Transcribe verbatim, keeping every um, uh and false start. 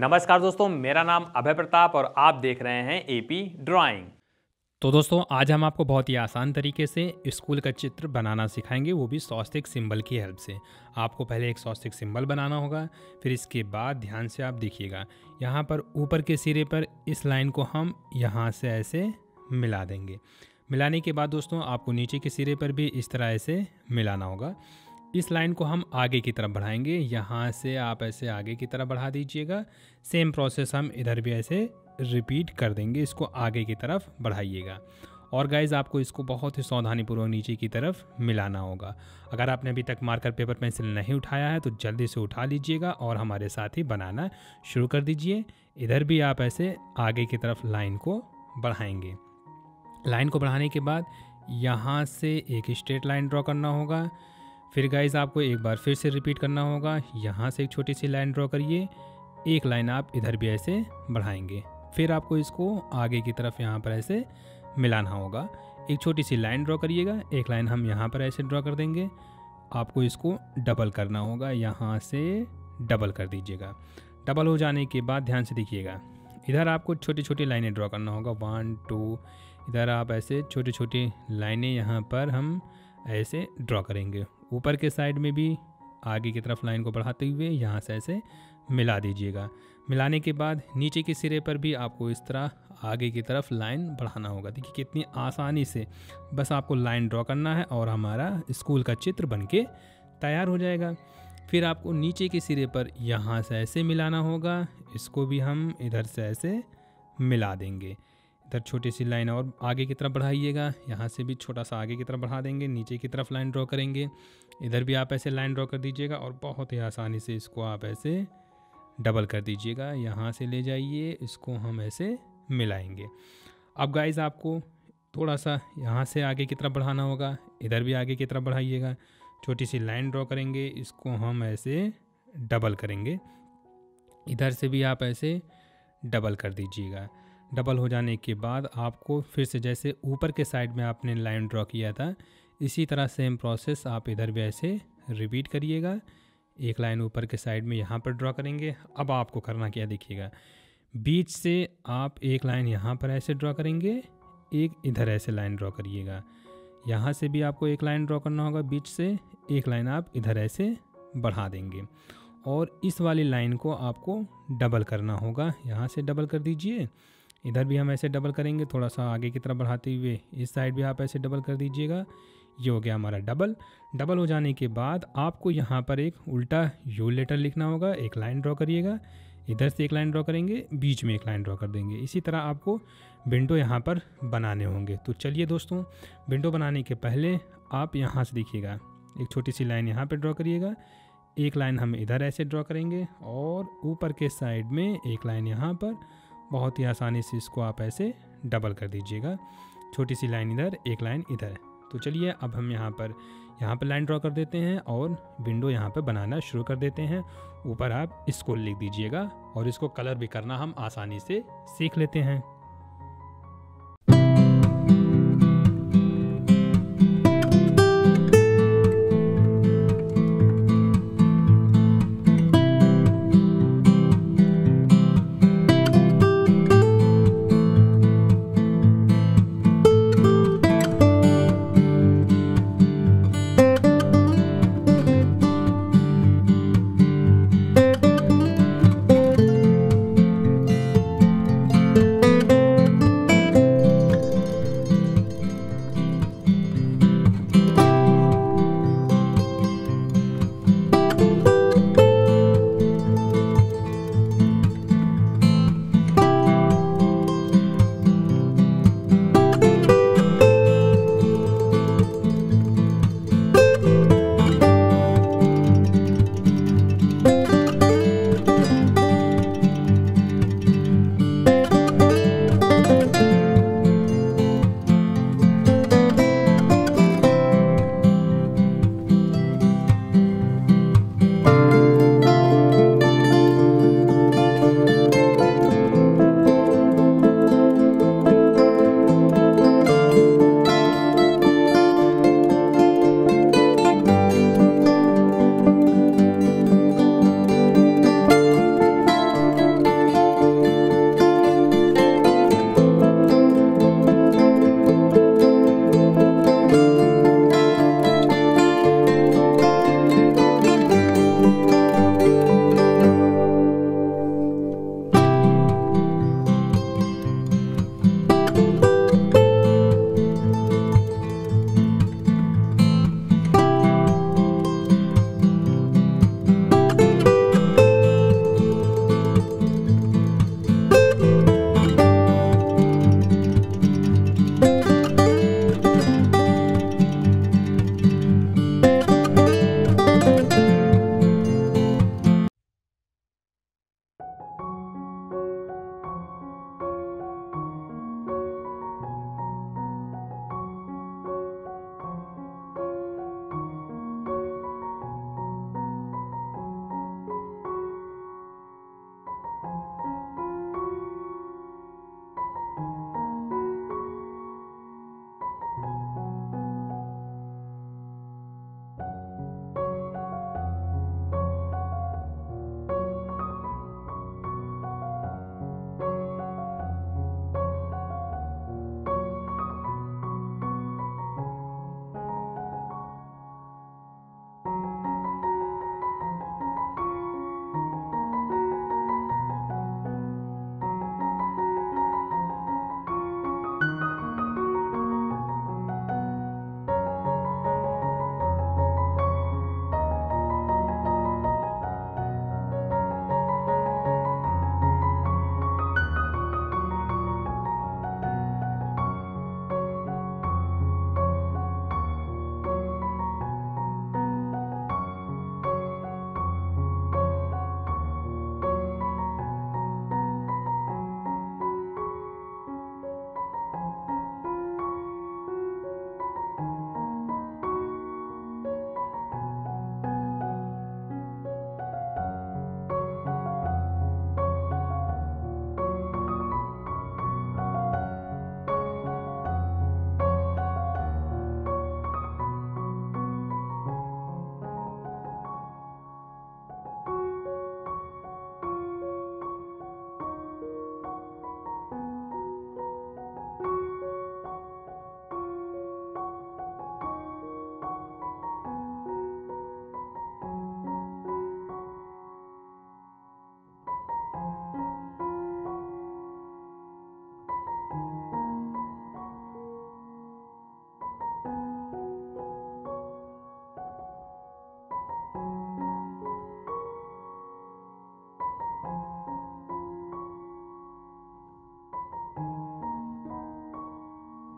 नमस्कार दोस्तों, मेरा नाम अभय प्रताप और आप देख रहे हैं एपी ड्राइंग। तो दोस्तों, आज हम आपको बहुत ही आसान तरीके से स्कूल का चित्र बनाना सिखाएंगे, वो भी स्वस्तिक सिंबल की हेल्प से। आपको पहले एक स्वस्तिक सिंबल बनाना होगा, फिर इसके बाद ध्यान से आप देखिएगा, यहाँ पर ऊपर के सिरे पर इस लाइन को हम यहाँ से ऐसे मिला देंगे। मिलाने के बाद दोस्तों आपको नीचे के सिरे पर भी इस तरह ऐसे मिलाना होगा। इस लाइन को हम आगे की तरफ बढ़ाएंगे, यहाँ से आप ऐसे आगे की तरफ बढ़ा दीजिएगा। सेम प्रोसेस हम इधर भी ऐसे रिपीट कर देंगे, इसको आगे की तरफ बढ़ाइएगा। और गाइज़, आपको इसको बहुत ही सावधानीपूर्वक नीचे की तरफ मिलाना होगा। अगर आपने अभी तक मार्कर पेपर पेंसिल नहीं उठाया है तो जल्दी से उठा लीजिएगा और हमारे साथ ही बनाना शुरू कर दीजिए। इधर भी आप ऐसे आगे की तरफ लाइन को बढ़ाएँगे। लाइन को बढ़ाने के बाद यहाँ से एक स्ट्रेट लाइन ड्रॉ करना होगा। फिर गाइज़, आपको एक बार फिर से रिपीट करना होगा। यहाँ से एक छोटी सी लाइन ड्रॉ करिए, एक लाइन आप इधर भी ऐसे बढ़ाएंगे। फिर आपको इसको आगे की तरफ यहाँ पर ऐसे मिलाना होगा। एक छोटी सी लाइन ड्रॉ करिएगा, एक लाइन हम यहाँ पर ऐसे ड्रॉ कर देंगे। आपको इसको डबल करना होगा, यहाँ से डबल कर दीजिएगा। डबल हो जाने के बाद ध्यान से देखिएगा, इधर आपको छोटी छोटी लाइनें ड्रॉ करना होगा, वन टू। इधर आप ऐसे छोटी छोटी लाइनें यहाँ पर हम ऐसे ड्रॉ करेंगे। ऊपर के साइड में भी आगे की तरफ लाइन को बढ़ाते हुए यहाँ से ऐसे मिला दीजिएगा। मिलाने के बाद नीचे के सिरे पर भी आपको इस तरह आगे की तरफ लाइन बढ़ाना होगा। देखिए कितनी आसानी से, बस आपको लाइन ड्रॉ करना है और हमारा स्कूल का चित्र बनके तैयार हो जाएगा। फिर आपको नीचे के सिरे पर यहाँ से ऐसे मिलाना होगा, इसको भी हम इधर से ऐसे मिला देंगे। इधर छोटी सी लाइन और आगे की तरफ बढ़ाइएगा, यहाँ से भी छोटा सा आगे की तरफ बढ़ा देंगे। नीचे की तरफ लाइन ड्रॉ करेंगे, इधर भी आप ऐसे लाइन ड्रॉ कर दीजिएगा और बहुत ही आसानी से इसको आप ऐसे डबल कर दीजिएगा। यहाँ से ले जाइए, इसको हम ऐसे मिलाएंगे। अब गाइज़, आपको थोड़ा सा यहाँ से आगे की तरफ बढ़ाना होगा, इधर भी आगे की तरफ बढ़ाइएगा। छोटी सी लाइन ड्रॉ करेंगे, इसको हम ऐसे डबल करेंगे। इधर से भी आप ऐसे डबल कर दीजिएगा। डबल हो जाने के बाद आपको फिर से जैसे ऊपर के साइड में आपने लाइन ड्रॉ किया था, इसी तरह सेम प्रोसेस आप इधर भी ऐसे रिपीट करिएगा। एक लाइन ऊपर के साइड में यहाँ पर ड्रॉ करेंगे। अब आपको करना क्या देखिएगा, बीच से आप एक लाइन यहाँ पर ऐसे ड्रॉ करेंगे, एक इधर ऐसे लाइन ड्रॉ करिएगा। यहाँ से भी आपको एक लाइन ड्रॉ करना होगा, बीच से एक लाइन आप इधर ऐसे बढ़ा देंगे। और इस वाली लाइन को आपको डबल करना होगा, यहाँ से डबल कर दीजिए। इधर भी हम ऐसे डबल करेंगे, थोड़ा सा आगे की तरफ बढ़ाते हुए। इस साइड भी आप ऐसे डबल कर दीजिएगा। ये हो गया हमारा डबल। डबल हो जाने के बाद आपको यहाँ पर एक उल्टा यू लेटर लिखना होगा, एक लाइन ड्रॉ करिएगा। इधर से एक लाइन ड्रॉ करेंगे, बीच में एक लाइन ड्रॉ कर देंगे। इसी तरह आपको विंडो यहाँ पर बनाने होंगे। तो चलिए दोस्तों, विंडो बनाने के पहले आप यहाँ से देखिएगा, एक छोटी सी लाइन यहाँ पर ड्रॉ करिएगा, एक लाइन हम इधर ऐसे ड्रॉ करेंगे और ऊपर के साइड में एक लाइन यहाँ पर। बहुत ही आसानी से इसको आप ऐसे डबल कर दीजिएगा। छोटी सी लाइन इधर, एक लाइन इधर। तो चलिए अब हम यहाँ पर यहाँ पर लाइन ड्रॉ कर देते हैं और विंडो यहाँ पर बनाना शुरू कर देते हैं। ऊपर आप स्कूल लिख दीजिएगा और इसको कलर भी करना हम आसानी से सीख लेते हैं।